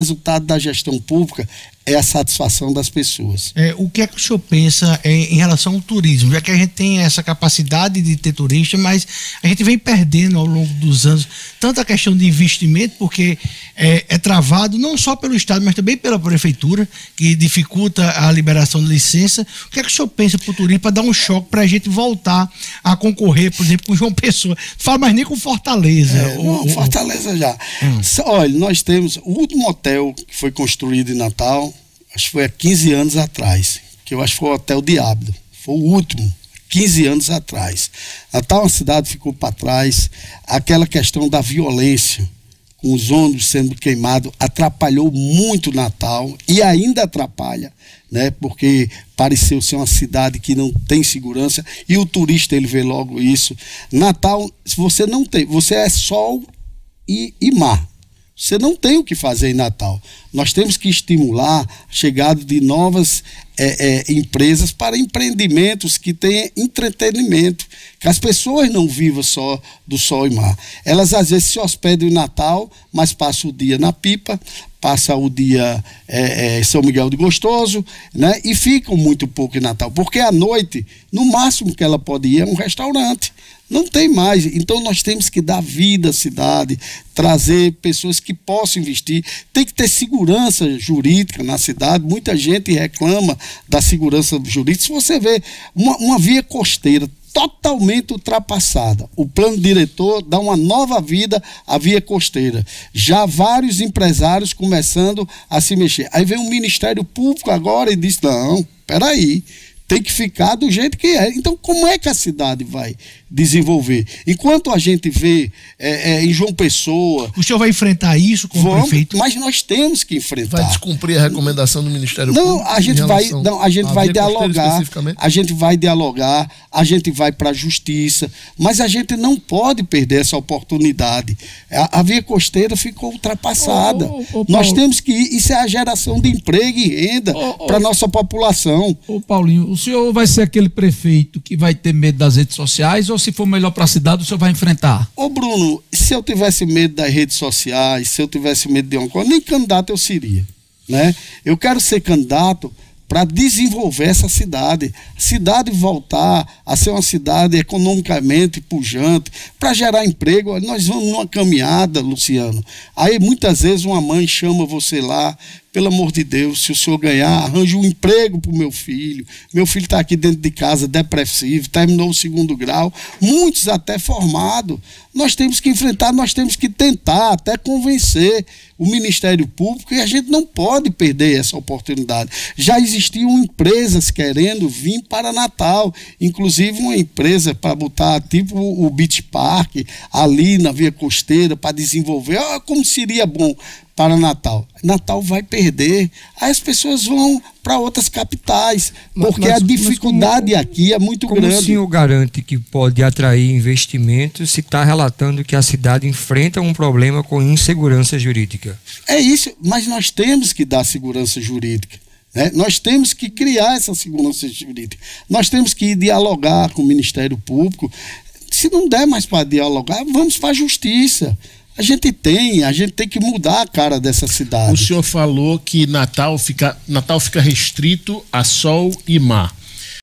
Resultado da gestão pública é a satisfação das pessoas. O que é que o senhor pensa em relação ao turismo? Já que a gente tem essa capacidade de ter turista, mas a gente vem perdendo ao longo dos anos tanto a questão de investimento, porque é travado não só pelo Estado, mas também pela Prefeitura, que dificulta a liberação da licença. O que é que o senhor pensa para o turismo, para dar um choque, para a gente voltar a concorrer, por exemplo, com João Pessoa? Não fala mais nem com Fortaleza. Fortaleza já. Olha, nós temos o último hotel que foi construído em Natal, acho que foi há 15 anos atrás, que eu acho que foi o Hotel Diablo, foi o último, 15 anos atrás. Natal, a cidade ficou para trás, aquela questão da violência, com os ônibus sendo queimados, atrapalhou muito Natal e ainda atrapalha, né? Porque pareceu ser uma cidade que não tem segurança e o turista ele vê logo isso. Natal, se você não tem, você é sol e mar. Você não tem o que fazer em Natal. Nós temos que estimular a chegada de novas empresas para empreendimentos que tenham entretenimento, que as pessoas não vivam só do sol e mar. Elas às vezes se hospedam em Natal, mas passam o dia na Pipa, passam o dia em São Miguel de Gostoso, né? E ficam muito pouco em Natal, porque à noite, no máximo que ela pode ir é um restaurante. Não tem mais. Então nós temos que dar vida à cidade, trazer pessoas que possam investir. Tem que ter segurança jurídica na cidade. Muita gente reclama da segurança jurídica. Se você vê uma via costeira totalmente ultrapassada, o plano diretor dá uma nova vida à via costeira. Já vários empresários começando a se mexer. Aí vem o Ministério Público agora e diz, não, peraí, tem que ficar do jeito que é. Então, como é que a cidade vai desenvolver? Enquanto a gente vê em João Pessoa... O senhor vai enfrentar isso com o prefeito? Mas nós temos que enfrentar. Vai descumprir a recomendação do Ministério Público? A gente vai dialogar, a gente vai para a Justiça, mas a gente não pode perder essa oportunidade. A via costeira ficou ultrapassada. Nós temos que ir. Isso é a geração de emprego e renda para nossa população. Paulinho, o senhor vai ser aquele prefeito que vai ter medo das redes sociais ou se for melhor para a cidade o senhor vai enfrentar? Bruno, se eu tivesse medo das redes sociais, se eu tivesse medo de uma coisa, nem candidato eu seria, né? Eu quero ser candidato para desenvolver essa cidade, a cidade voltar a ser uma cidade economicamente pujante, para gerar emprego. Nós vamos numa caminhada, Luciano, aí muitas vezes uma mãe chama você lá, pelo amor de Deus, se o senhor ganhar, arranje um emprego para o meu filho está aqui dentro de casa depressivo, terminou o 2º grau, muitos até formado. Nós temos que enfrentar, nós temos que tentar até convencer o Ministério Público e a gente não pode perder essa oportunidade. Já existiam empresas querendo vir para Natal, inclusive uma empresa para botar tipo o Beach Park ali na via costeira para desenvolver, como seria bom para Natal. Natal vai perder, aí as pessoas vão para outras capitais, porque a dificuldade aqui é muito grande. Como o senhor garante que pode atrair investimentos se está relatando que a cidade enfrenta um problema com insegurança jurídica? É isso, mas nós temos que dar segurança jurídica, né? Nós temos que criar essa segurança jurídica, nós temos que dialogar com o Ministério Público. Se não der mais para dialogar, vamos para a Justiça. A gente tem que mudar a cara dessa cidade. O senhor falou que Natal fica restrito a sol e mar.